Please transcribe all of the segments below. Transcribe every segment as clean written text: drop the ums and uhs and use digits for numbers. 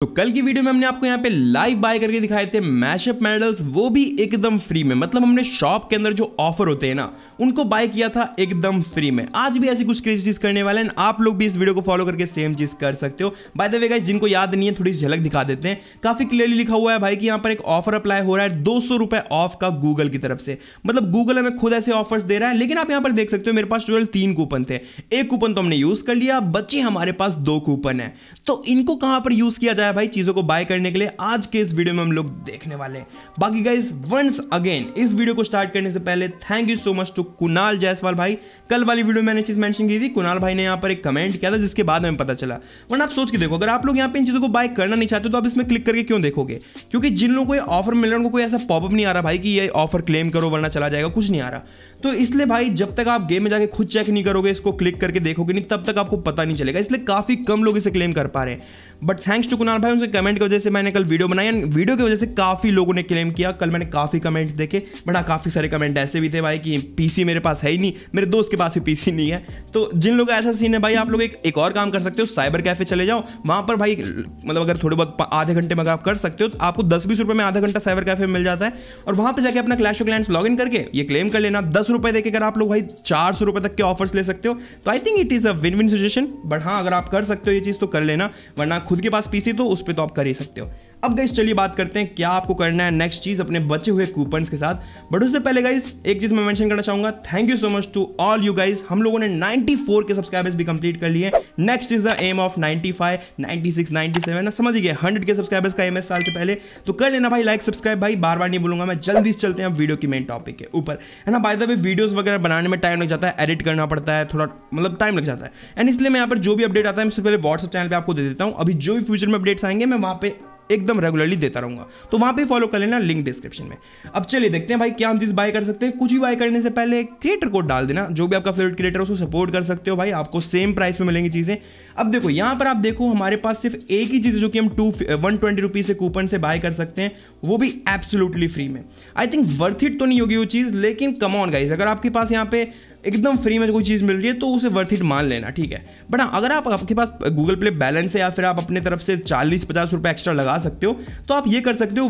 तो कल की वीडियो में हमने आपको यहाँ पे लाइव बाय करके दिखाए थे मैशअप मेडल्स, वो भी एकदम फ्री में। मतलब हमने शॉप के अंदर जो ऑफर होते हैं ना, उनको बाय किया था एकदम फ्री में। आज भी ऐसी कुछ क्रेजी चीज करने वाले हैं, आप लोग भी इस वीडियो को फॉलो करके सेम चीज कर सकते हो। बाय द वे गाइस, जिनको याद नहीं है थोड़ी झलक दिखा देते हैं। काफी क्लियरली लिखा हुआ है भाई कि यहाँ पर एक ऑफर अप्लाई हो रहा है 200 रुपए ऑफ का गूगल की तरफ से। मतलब गूगल हमें खुद ऐसे ऑफर्स दे रहा है। लेकिन आप यहाँ पर देख सकते हो मेरे पास टोटल 3 कूपन थे। एक कूपन तो हमने यूज कर लिया, बचे हमारे पास 2 कूपन है। तो इनको कहाँ पर यूज किया भाई चीजों को बाय करने के लिए, आज के इस वीडियो में हम लोग देखने वाले हैं। बाकी गाइस वंस अगेन, इस वीडियो को स्टार्ट करने से पहले thank you so much to Kunal Jaiswal भाई। कल वाली वीडियो में मैंने चीज मेंशन की थी, कुणाल भाई ने यहां पर एक कमेंट किया था जिसके बाद हमें पता चला। वरना आप सोच के देखो, अगर आप लोग यहां पे इन चीजों को बाय करना नहीं चाहते तो आप इसमें क्लिक करके क्यों देखोगे? क्योंकि जिन लोगों को ये ऑफर मिल रहा है उनको कोई ऐसा पॉपअप नहीं आ रहा भाई कि ये ऑफर क्लेम करो वरना चला जाएगा, कुछ नहीं आ रहा। तो इसलिए भाई जब तक आप गेम में जाके खुद चेक नहीं करोगे, इसको क्लिक करके देखोगे नहीं, तब तक आपको पता नहीं चलेगा। इसलिए काफी कम लोग इसे क्लेम कर पा रहे हैं। बट थैंक्स टू भाई, उनसे कमेंट की वजह से मैंने कल वीडियो बनाई। वीडियो की वजह से काफी लोगों ने क्लेम किया। कल मैंने काफी कमेंट्स देखे, बट हाँ काफी सारे कमेंट ऐसे भी थे भाई कि पीसी मेरे पास है ही नहीं, मेरे दोस्त के पास भी पीसी नहीं है। तो जिन लोगों का ऐसा सीन है भाई, आप लोग एक और काम कर सकते हो, साइबर कैफे चले जाओ। वहां पर भाई मतलब अगर थोड़े बहुत आधे घंटे में आप कर सकते हो तो आपको 10-20 रुपए में आधा घंटा साइबर कैफे मिल जाता है। और वहां पर जाकर अपना Clash of Clans log in करके ये क्लेम कर लेना। 10 रुपए देकर आप लोग भाई 400 रुपए तक के ऑफर्स ले सकते हो। तो I think it is a win win situation. But हाँ, अगर आप कर सकते हो ये चीज तो कर लेना, वरना खुद के पास पीसी तो उस पे तो आप कर ही सकते हो। अब गाइस चलिए बात करते हैं क्या आपको करना है नेक्स्ट चीज अपने बचे हुए कूपन्स के साथ। बट उससे पहले गाइस एक चीज मैं मेंशन करना चाहूंगा, thank you so much to all you guys. हम लोगों ने 94 के सब्सक्राइबर्स भी कंप्लीट कर लिए। Next is the aim of 95, 96, 97 ना, समझ गए 100 के सब्सक्राइबर्स का एम है साल से पहले। तो कर लेना भाई लाइक सब्सक्राइब, भाई बार बार नहीं बोलूंगा मैं। जल्दी से चलते हैं वीडियो की मेन टॉपिक के ऊपर, है ना। बाय द वे वीडियोस वगैरह बनाने में टाइम लग जाता है, एडिट करना पड़ता है, थोड़ा मतलब टाइम लग जाता है। एंड इसलिए मैं यहाँ पर जो भी अपडेट आता है सबसे पहले व्हाट्सएप चैनल पर आपको दे देता हूँ। अभी जो भी फ्यूचर में अपडेट्स आएंगे मैं वहां पे एकदम रेगुलरली देता रहूंगा, तो वहां पे फॉलो कर लेना, लिंक डिस्क्रिप्शन में। अब चलिए देखते हैं भाई क्या हम चीज बाय कर सकते हैं। कुछ भी बाय करने से पहले क्रिएटर कोड डाल देना, जो भी आपका फेवरेट क्रिएटर है उसको सपोर्ट कर सकते हो भाई, आपको सेम प्राइस पे मिलेंगी चीजें। अब देखो यहाँ पर आप देखो हमारे पास सिर्फ एक ही चीज है जो कि हम 120 रुपीज से कूपन से बाय कर सकते हैं, वो भी एब्सोल्युटली फ्री में। आई थिंक वर्थ इट तो नहीं होगी वो चीज, लेकिन कम ऑन गाइस, अगर आपके पास यहाँ पे एकदम फ्री में कोई चीज़ मिल रही है तो उसे वर्थ इट मान लेना, ठीक है। बट अगर आपके पास गूगल प्ले बैलेंस है या फिर आप अपने तरफ से 40-50 रुपये एक्स्ट्रा लगा सकते हो, तो आप ये कर सकते हो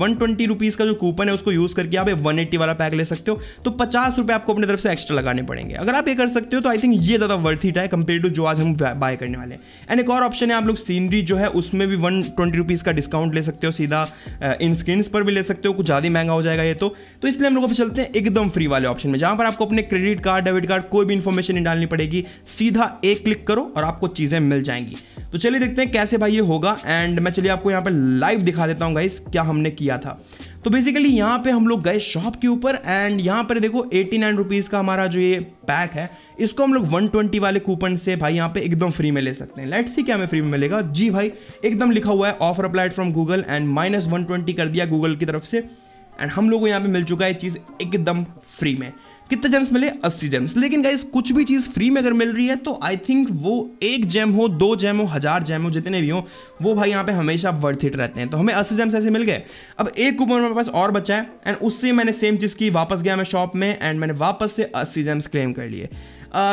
120 रुपीज़ का जो कूपन है उसको यूज़ करके आप 180 वाला पैक ले सकते हो। तो 50 रुपये आपको अपने तरफ से एक्स्ट्रा लगाने पड़ेंगे। अगर आप ये कर सकते हो तो आई थिंक ये ज़्यादा वर्थ इट है कंपेयर टू जो आज हम बाय करने वाले हैं। एंड एक और ऑप्शन है, आप लोग सीनरी जो है उसमें भी 120 रुपीज़ का डिस्काउंट ले सकते हो, सीधा इन स्क्रीन्स पर भी ले सकते हो, कुछ ज़्यादा महंगा हो जाएगा ये तो। इसलिए हम लोग चलते हैं एकदम फ्री वाले ऑप्शन में, जहाँ पर आपको अपने क्रेडिट कार्ड, डेबिट कार्ड कोई भी इंफॉर्मेशन नहीं डालनी पड़ेगी, सीधा एक क्लिक करो और आपको चीजें मिल जाएंगी। तो चलिए देखते हैं कैसे भाई ये होगा। एंड मैं चलिए आपको यहां पर लाइव दिखा देता हूं गाइस क्या हमने किया था। तो बेसिकली यहाँ पे हम लोग गए शॉप के ऊपर एंड यहाँ पर देखो 89 रुपीज़ का हमारा जो ये पैक है, इसको हम लोग 120 वाले कूपन से भाई यहाँ पे एकदम फ्री में ले सकते हैं। लेट्स सी क्या हमें फ्री में मिलेगा। जी भाई एकदम लिखा हुआ है offer applied from Google and -120 कर दिया गूगल की तरफ से। एंड हम लोगों को यहाँ पे मिल चुका है चीज़ एकदम फ्री में। कितने जेम्स मिले? 80 जेम्स। लेकिन गाइस कुछ भी चीज़ फ्री में अगर मिल रही है तो आई थिंक वो 1 जेम हो, 2 जेम हो, 1000 जेम हो, जितने भी हो वो भाई यहाँ पे हमेशा वर्थ इट रहते हैं। तो हमें 80 जेम्स ऐसे मिल गए। अब एक कूपन मेरे पास और बचा है एंड उससे मैंने सेम चीज़ की, वापस गया मैं शॉप में एंड मैंने वापस से 80 जेम्स क्लेम कर लिए।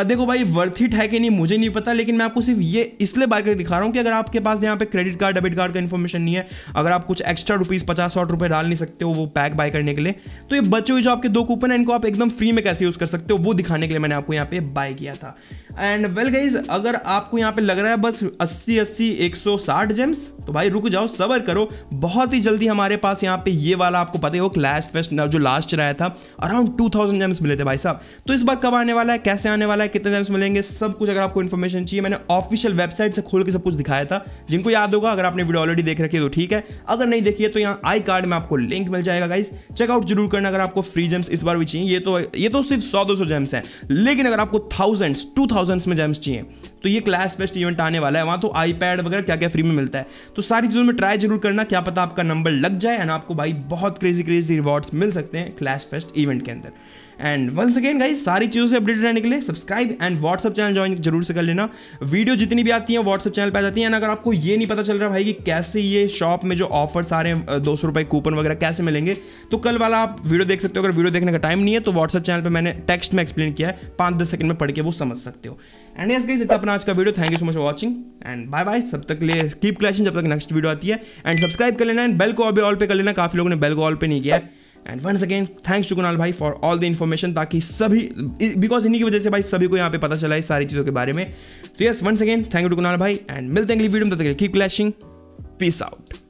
देखो भाई वर्थ इट है कि नहीं मुझे नहीं पता, लेकिन मैं आपको सिर्फ ये इसलिए बाय करके दिखा रहा हूँ कि अगर आपके पास यहाँ पे क्रेडिट कार्ड, डेबिट कार्ड का इन्फॉर्मेशन नहीं है, अगर आप कुछ एक्स्ट्रा रुपीज़ 50-100 रुपये डाल नहीं सकते हो वो पैक बाय करने के लिए, तो ये बचे हुए जो आपके 2 कूपन है इनको आप एकदम फ्री में कैसे यूज़ कर सकते हो वो दिखाने के लिए मैंने आपको यहाँ पे बाय किया था। एंड वेल गाइज, अगर आपको यहाँ पे लग रहा है बस 80, 80, 160 जेम्स, तो भाई रुक जाओ, सब्र करो, बहुत ही जल्दी हमारे पास यहाँ पे ये वाला, आपको पता ही हो क्लैश फेस्ट जो लास्ट आया था अराउंड 2000 जेम्स मिले थे भाई साहब। तो इस बार कब आने वाला है, कैसे आने वाला है, कितने जेम्स मिलेंगे, सब कुछ अगर आपको इन्फॉर्मेशन चाहिए मैंने ऑफिशियल वेबसाइट से खोल के सब कुछ दिखाया था। जिनको याद होगा, अगर आपने वीडियो ऑलरेडी देख रखी है तो ठीक है, अगर नहीं देखी है तो यहाँ आई कार्ड में आपको लिंक मिल जाएगा गाइज, चेकआउट जरूर करना अगर आपको फ्री जेम्स इस बार भी चाहिए। ये तो सिर्फ 100-200 जेम्स हैं, लेकिन अगर आपको 1000s, 2000s में जेम्स चाहिए तो ये क्लैश फेस्ट इवेंट आने वाला है, वहाँ तो आईपैड वगैरह क्या क्या फ्री में मिलता है। तो सारी चीज़ों में ट्राई जरूर करना, क्या पता आपका नंबर लग जाए एंड आपको भाई बहुत क्रेजी रिवॉर्ड्स मिल सकते हैं क्लैश फेस्ट इवेंट के अंदर। एंड वंस अगेन गाइस सारी चीज़ों से अपडेटेड रहने के लिए subscribe and WhatsApp channel join जरूर से कर लेना। वीडियो जितनी भी आती है व्हाट्सअप चैनल पर आ जाती है। एंड अगर आपको ये नहीं पता चल रहा भाई कि कैसे ये शॉप में जो ऑफर्स आ रहे हैं 200 रुपये कूपन वगैरह कैसे मिलेंगे, तो कल वाला आप वीडियो देख सकते हो। अगर वीडियो देखने का टाइम नहीं है तो व्हाट्सअप चैनल पर मैंने टेक्स्ट में एक्सप्लेन किया है, 5-10 सेकंड में पढ़ के वो समझ सकते हो। एंड यस गाइस इतना अपना आज का video. Thank you so much for watching and bye bye. सब तक ले कीप क्लैशिंग जब तक नेक्स्ट वीडियो आती है। एंड सब्सक्राइब कर लेना एंड बेल को अभी ऑल पे कर लेना, काफी लोगों ने बेल को ऑल पे नहीं किया। And once again thanks to Kunal भाई फॉर ऑल द इन्फॉर्मेशन, ताकि सभी बिकॉज इन्हीं की वजह से भाई सभी को यहाँ पे पता चला है सारी चीज़ों के बारे में। तो yes once again thank you to Kunal भाई एंड मिलते हैं अगली वीडियो में। तब तक कीप क्लैशिंग, पीस आउट।